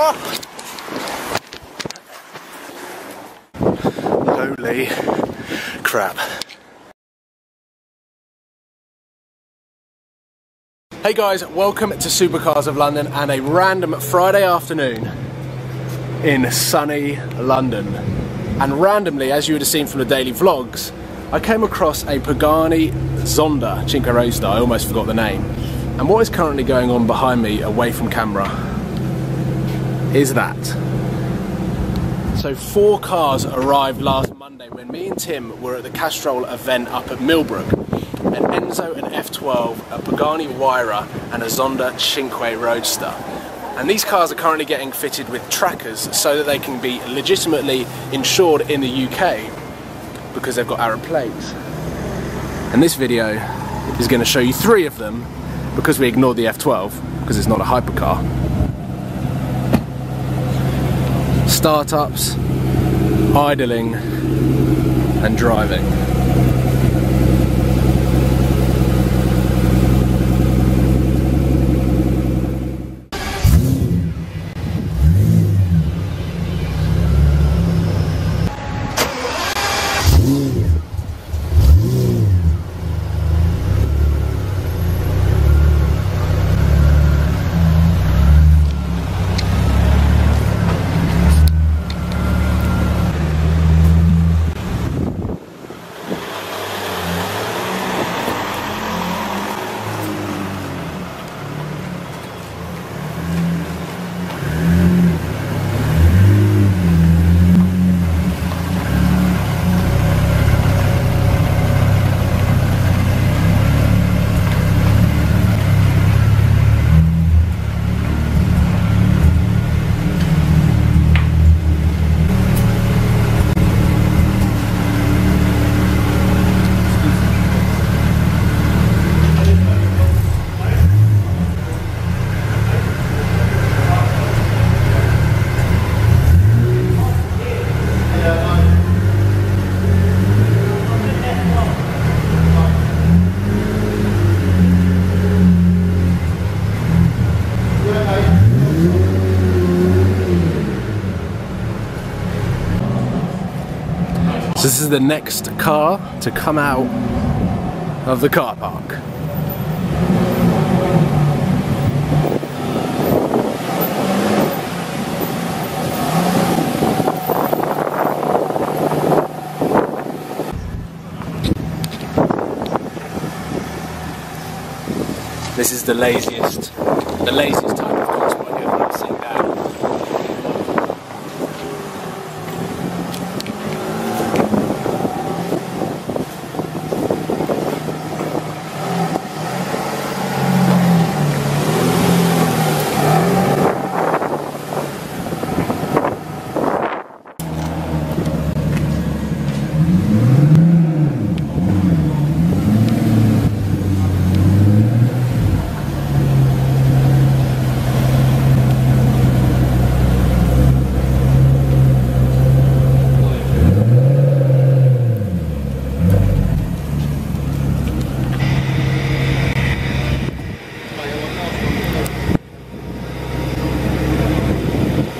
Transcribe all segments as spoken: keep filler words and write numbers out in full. Oh. Holy crap. Hey guys, welcome to Supercars of London and a random Friday afternoon in sunny London. And randomly, as you would have seen from the daily vlogs, I came across a Pagani Zonda Cinque Roadster, I almost forgot the name. And what is currently going on behind me, away from camera, is that. So four cars arrived last Monday when me and Tim were at the Castrol event up at Millbrook. An Enzo, an F twelve, a Pagani Huayra and a Zonda Cinque Roadster. And these cars are currently getting fitted with trackers so that they can be legitimately insured in the U K because they've got Arab plates. And this video is going to show you three of them because we ignored the F twelve because it's not a hypercar. Startups, idling and driving. So this is the next car to come out of the car park. This is the laziest, the laziest type of car spot I've ever seen now.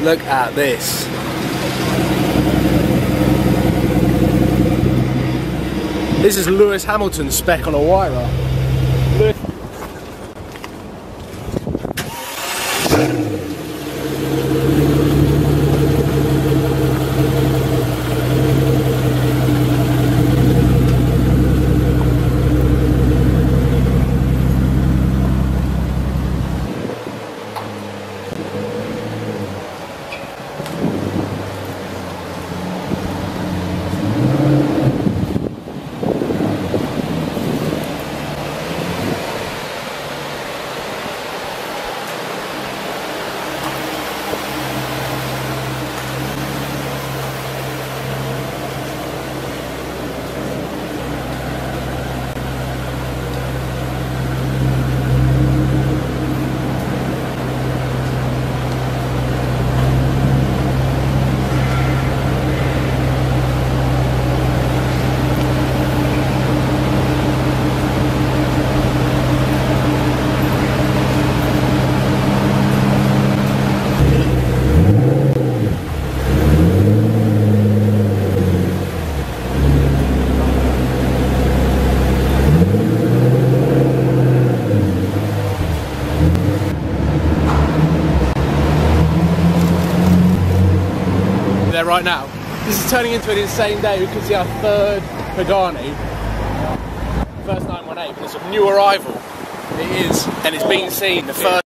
Look at this. This is Lewis Hamilton's spec on a Huayra. there right now. This is turning into an insane day because it's our third Pagani. First nine one eight, but it's a new arrival. It is, and it's been seen the first.